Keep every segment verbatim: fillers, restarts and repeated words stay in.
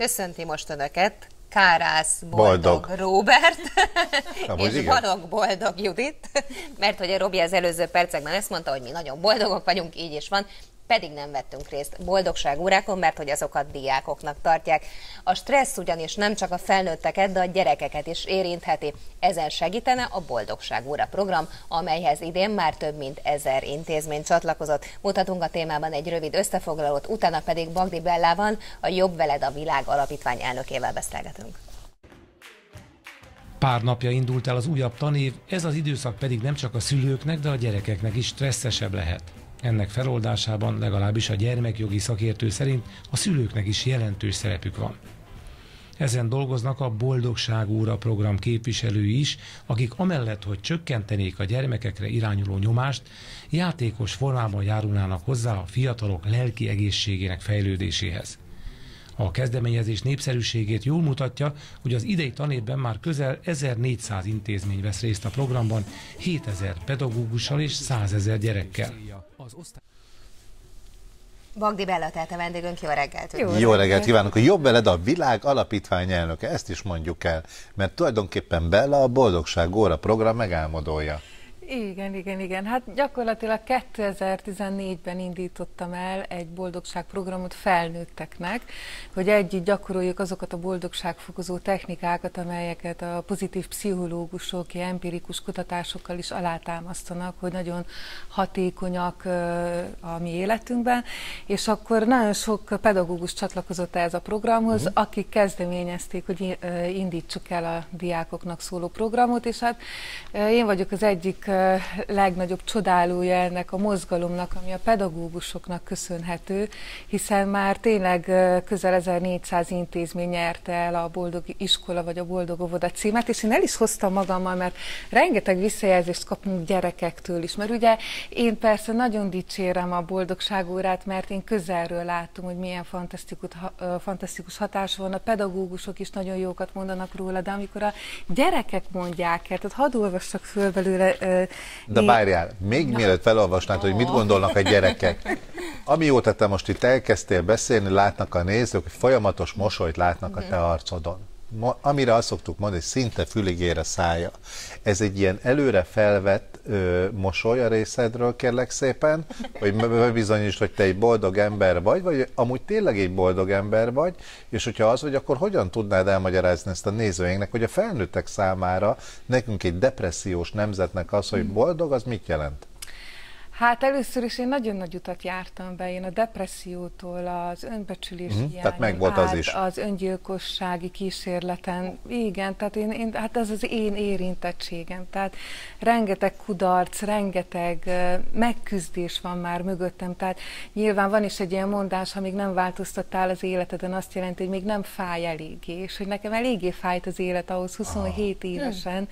Köszönti most önöket Kárász Boldog, Boldog. Róbert Na, és igen. Balog Boldog Judit, mert hogy a Robi az előző percekben ezt mondta, hogy mi nagyon boldogok vagyunk, így is van, pedig nem vettünk részt boldogságórákon, mert hogy azokat diákoknak tartják. A stressz ugyanis nem csak a felnőtteket, de a gyerekeket is érintheti. Ezen segítene a Boldogságóra program, amelyhez idén már több mint ezer intézmény csatlakozott. Mutatunk a témában egy rövid összefoglalót, utána pedig Bagdi Bellával, a Jobb Veled a Világ Alapítvány elnökével beszélgetünk. Pár napja indult el az újabb tanév, ez az időszak pedig nem csak a szülőknek, de a gyerekeknek is stresszesebb lehet. Ennek feloldásában legalábbis a gyermekjogi szakértő szerint a szülőknek is jelentős szerepük van. Ezen dolgoznak a Boldogságóra program képviselői is, akik amellett, hogy csökkentenék a gyermekekre irányuló nyomást, játékos formában járulnának hozzá a fiatalok lelki egészségének fejlődéséhez. A kezdeményezés népszerűségét jól mutatja, hogy az idei tanévben már közel ezernégyszáz intézmény vesz részt a programban, hétezer pedagógussal és százezer gyerekkel. Bagdi Bella, tehát a vendégünk, jó reggelt! Jó, jó reggelt kívánok! A Jobb Veled a Világ Alapítvány elnöke, ezt is mondjuk el, mert tulajdonképpen Bella a Boldogságóra program megálmodója. Igen, igen, igen. Hát gyakorlatilag kétezer-tizennégyben indítottam el egy boldogságprogramot felnőtteknek, hogy együtt gyakoroljuk azokat a boldogságfokozó technikákat, amelyeket a pozitív pszichológusok, empirikus kutatásokkal is alátámasztanak, hogy nagyon hatékonyak a mi életünkben, és akkor nagyon sok pedagógus csatlakozott ehhez a programhoz, uh-huh. akik kezdeményezték, hogy indítsuk el a diákoknak szóló programot, és hát én vagyok az egyik legnagyobb csodálója ennek a mozgalomnak, ami a pedagógusoknak köszönhető, hiszen már tényleg közel ezernégyszáz intézmény nyerte el a Boldog Iskola vagy a Boldog Ovoda címet, és én el is hoztam magammal, mert rengeteg visszajelzést kapunk gyerekektől is, mert ugye én persze nagyon dicsérem a Boldogságórát, mert én közelről látom, hogy milyen fantasztikus hatás van, a pedagógusok is nagyon jókat mondanak róla, de amikor a gyerekek mondják el, tehát hadd olvassak föl belőle. De várjál, még mielőtt felolvasnád, hogy mit gondolnak a gyerekek. Amióta te most itt elkezdtél beszélni, látnak a nézők, hogy folyamatos mosolyt látnak a te arcodon. Amire azt szoktuk mondani, hogy szinte fülig ér a szája. Ez egy ilyen előre felvett ö, mosoly a részedről, kérlek szépen, hogy bizonyítsd, hogy te egy boldog ember vagy, vagy amúgy tényleg egy boldog ember vagy, és hogyha az vagy, akkor hogyan tudnád elmagyarázni ezt a nézőinknek, hogy a felnőttek számára, nekünk egy depressziós nemzetnek az, hogy boldog, az mit jelent? Hát először is én nagyon nagy utat jártam be, én a depressziótól, az önbecsülés mm, hiányán, az, is. az öngyilkossági kísérleten, igen, tehát én, én, hát ez az én érintettségem, tehát rengeteg kudarc, rengeteg uh, megküzdés van már mögöttem, tehát nyilván van is egy ilyen mondás, ha még nem változtattál az életeden, azt jelenti, hogy még nem fáj eléggé, és hogy nekem eléggé fájt az élet ahhoz huszonhét ah. évesen,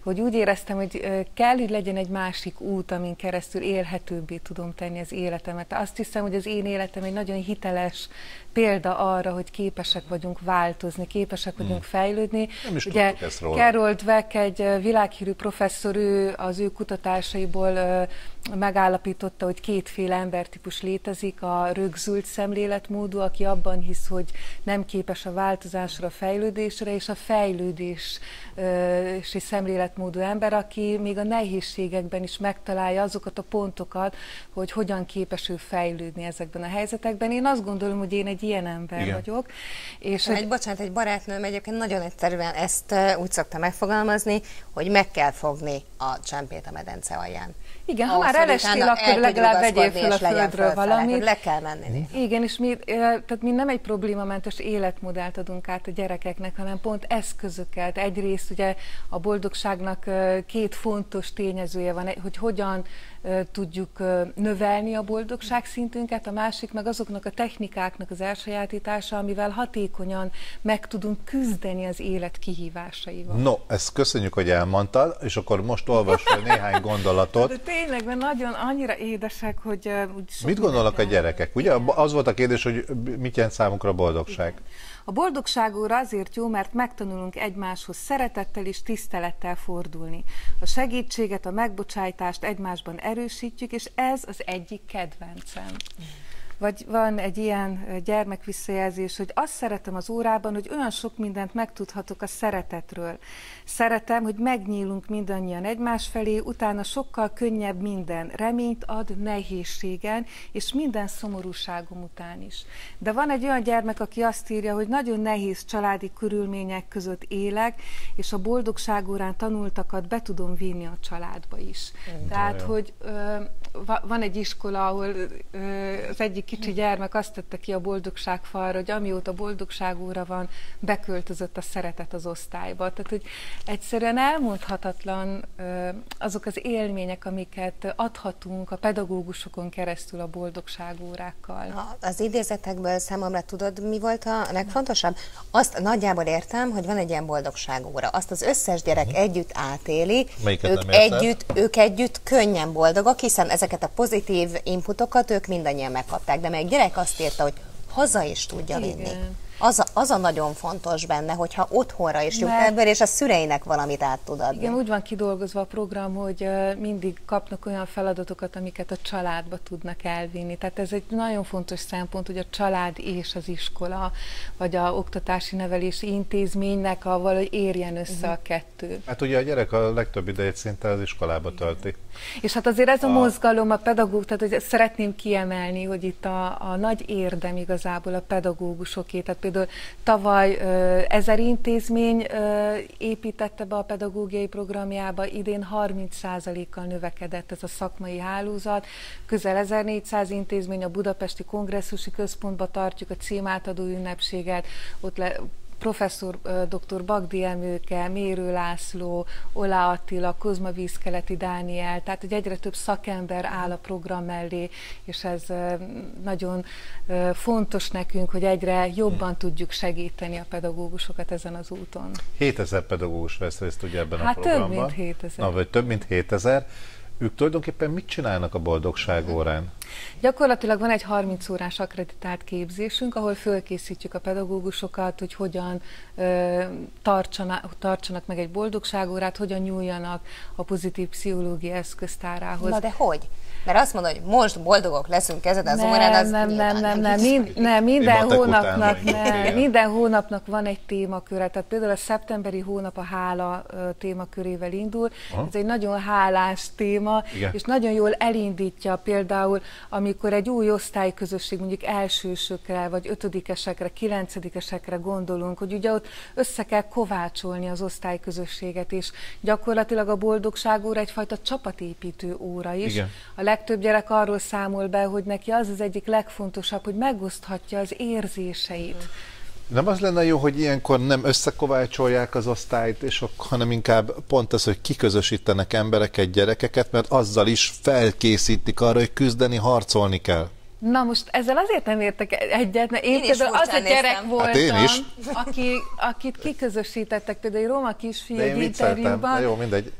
hogy úgy éreztem, hogy uh, kell, hogy legyen egy másik út, amin keresztül élhetünk, lehetőbbé tudom tenni az életemet. Azt hiszem, hogy az én életem egy nagyon hiteles példa arra, hogy képesek vagyunk változni, képesek vagyunk hmm. fejlődni. Nem is Ugye, tudtuk ezt róla. Carol Dweck, egy világhírű professzor, ő az ő kutatásaiból ö, megállapította, hogy kétféle embertípus létezik, a rögzült szemléletmódú, aki abban hisz, hogy nem képes a változásra, a fejlődésre, és a fejlődés ö, és szemléletmódú ember, aki még a nehézségekben is megtalálja azokat a pontokat, hogy hogyan képes ő fejlődni ezekben a helyzetekben. Én azt gondolom, hogy én egy ilyen ember Igen. vagyok. És egy, bocsánat, egy barátnőm egyébként nagyon egyszerűen ezt úgy szokta megfogalmazni, hogy meg kell fogni a csempét a medence alján. Igen, ha már elestél, akkor legalább vegyél fel a földről valamit. Le kell menni. Igen, és mi, tehát mi nem egy problémamentes életmodellt adunk át a gyerekeknek, hanem pont eszközöket. Egyrészt ugye a boldogságnak két fontos tényezője van, hogy hogyan tudjuk növelni a boldogság szintünket, a másik meg azoknak a technikáknak az elsajátítása, amivel hatékonyan meg tudunk küzdeni az élet kihívásaival. No, ezt köszönjük, hogy elmondtad, és akkor most olvasd fel néhány gondolatot. De tényleg, mert nagyon annyira édesek, hogy... Uh, mit gondolnak a gyerekek? Ugye az volt a kérdés, hogy mit jelent számukra boldogság? Igen. A boldogságóra azért jó, mert megtanulunk egymáshoz szeretettel és tisztelettel fordulni. A segítséget, a megbocsájtást egymásban erősítjük, és ez az egyik kedvencem. vagy van egy ilyen gyermekvisszajelzés, hogy azt szeretem az órában, hogy olyan sok mindent megtudhatok a szeretetről. Szeretem, hogy megnyílunk mindannyian egymás felé, utána sokkal könnyebb minden. Reményt ad nehézségen, és minden szomorúságom után is. De van egy olyan gyermek, aki azt írja, hogy nagyon nehéz családi körülmények között élek, és a boldogságórán tanultakat be tudom vinni a családba is. Én Tehát, jaj. hogy ö, van egy iskola, ahol ö, az egyik kicsi gyermek azt tette ki a boldogságfalra, hogy amióta boldogságóra van, beköltözött a szeretet az osztályba. Tehát, hogy egyszerűen elmondhatatlan ö, azok az élmények, amiket adhatunk a pedagógusokon keresztül a boldogságórákkal. Az idézetekből számomra tudod, mi volt a legfontosabb? Azt nagyjából értem, hogy van egy ilyen boldogságóra. Azt az összes gyerek uh-huh. együtt átéli, ők együtt, ők együtt könnyen boldogok, hiszen ezeket a pozitív inputokat ők mindannyian megkapták. De meg gyerek azt írta, hogy haza is tudja Igen. vinni. Az a, az a nagyon fontos benne, hogyha otthonra is jut ebből, és a szüleinek valamit át tud adni. Igen, úgy van kidolgozva a program, hogy mindig kapnak olyan feladatokat, amiket a családba tudnak elvinni. Tehát ez egy nagyon fontos szempont, hogy a család és az iskola, vagy a oktatási nevelési intézménynek a valahogy érjen össze uh-huh. a kettő. Hát ugye a gyerek a legtöbb idejét szinte az iskolába tölti. És hát azért ez a, a mozgalom, a pedagógus, tehát hogy szeretném kiemelni, hogy itt a, a nagy érdem igazából a pedagógusoké. Tehát például tavaly ezer intézmény építette be a pedagógiai programjába, idén harminc százalékkal növekedett ez a szakmai hálózat, közel ezernégyszáz intézmény, a Budapesti Kongresszusi Központba tartjuk a címátadó ünnepséget, ott le, professzor dr. Bagdi Emőke, Mérő László, Oláh Attila, Kozma Vízkeleti Dániel, tehát hogy egyre több szakember áll a program mellé, és ez nagyon fontos nekünk, hogy egyre jobban tudjuk segíteni a pedagógusokat ezen az úton. hétezer pedagógus vesz részt ugye ebben hát a programban. Hát több mint hétezer. Na, vagy több mint hétezer. Ők tulajdonképpen mit csinálnak a boldogságórán? Gyakorlatilag van egy harminc órás akreditált képzésünk, ahol fölkészítjük a pedagógusokat, hogy hogyan ö, tartsanak, tartsanak meg egy boldogságórát, hogyan nyúljanak a pozitív pszichológia eszköztárához. Na de hogy? Mert azt mondod, hogy most boldogok leszünk ezen az órán, az nem, nem, nem, nem, mind, nem, minden hónapnak, nem, minden hónapnak van egy témaköre, tehát például a szeptemberi hónap a hála témakörével indul, Aha. ez egy nagyon hálás téma, Igen. és nagyon jól elindítja például, amikor egy új osztályközösség, mondjuk elsősökre, vagy ötödikesekre, kilencedikesekre gondolunk, hogy ugye ott össze kell kovácsolni az osztályközösséget, és gyakorlatilag a boldogságóra egyfajta csapatépítő óra is. Igen. A legtöbb gyerek arról számol be, hogy neki az az egyik legfontosabb, hogy megoszthatja az érzéseit. Nem az lenne jó, hogy ilyenkor nem összekovácsolják az osztályt, és ok, hanem inkább pont az, hogy kiközösítenek embereket, gyerekeket, mert azzal is felkészítik arra, hogy küzdeni, harcolni kell. Na most ezzel azért nem értek egyet, mert én, én például az a gyerek néztem. voltam, hát aki, akit kiközösítettek, például egy roma kisfiú egy interjúban. Jó, mindegy.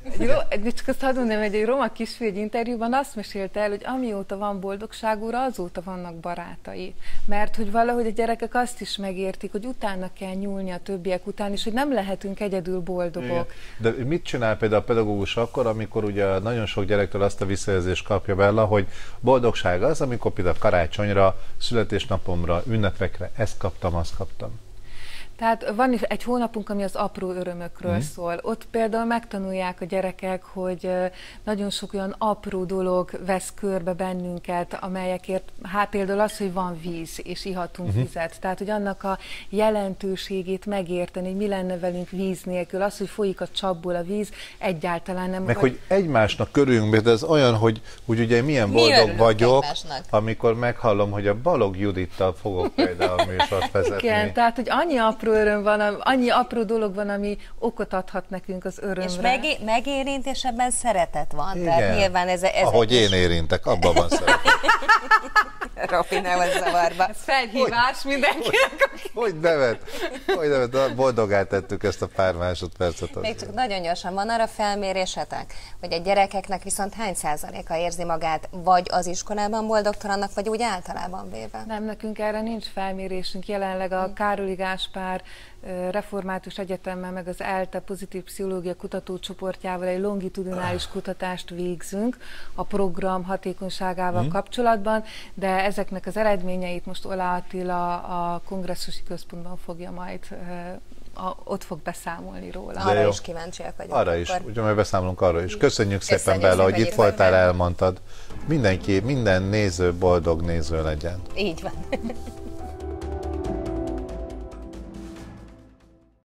Egy, csak azt hadd mondjam, hogy egy roma kisfiú egy interjúban azt mesélte el, hogy amióta van boldogságóra, azóta vannak barátai. Mert hogy valahogy a gyerekek azt is megértik, hogy utána kell nyúlni a többiek után, és hogy nem lehetünk egyedül boldogok. Igen. De mit csinál például a pedagógus akkor, amikor ugye nagyon sok gyerektől azt a visszajelzést kapja Bella, hogy boldogság az, amikor például karácsonyra, születésnapomra, ünnepekre, ezt kaptam, azt kaptam. Tehát van is egy hónapunk, ami az apró örömökről mm. szól. Ott például megtanulják a gyerekek, hogy nagyon sok olyan apró dolog vesz körbe bennünket, amelyekért, hát például az, hogy van víz, és ihatunk mm-hmm. vizet. Tehát, hogy annak a jelentőségét megérteni, hogy mi lenne velünk víz nélkül, az, hogy folyik a csapból a víz, egyáltalán nem... Meg, vagy... hogy egymásnak körülünk, de ez olyan, hogy, hogy ugye milyen mi boldog vagyok, egymásnak? Amikor meghallom, hogy a Balog Judittal fogok például a műsort vezetni. Igen, tehát, hogy annyi apró öröm van, annyi apró dolog van, ami okot adhat nekünk az örömre. És megé megérint, és ebben szeretet van. Igen. Tehát nyilván ez, ez ahogy én érintek, abban van szeretet. Ropi, nem az zavarba. Ez felhívás mindenkinek. Hogy nevet? Hogy nevet? Boldogát tettük ezt a pár másodpercet. Még csak nagyon gyorsan van arra felmérésetek, hogy a gyerekeknek viszont hány százaléka érzi magát, vagy az iskolában boldogtalannak, vagy úgy általában véve? Nem, nekünk erre nincs felmérésünk. Jelenleg a Károlyi Gáspár Gáspár református egyetemmel, meg az ELTE pozitív pszichológia kutatócsoportjával egy longitudinális kutatást végzünk a program hatékonyságával mm. kapcsolatban, de ezeknek az eredményeit most Oláh Attila a Kongresszusi Központban fogja majd A, ott fog beszámolni róla. De arra jó. Is kíváncsiak vagyunk. Arra is, ugye majd beszámolunk arra is. Köszönjük, Köszönjük szépen, Bella, hogy itt voltál, meg elmondtad. Mindenki, minden néző boldog néző legyen. Így van.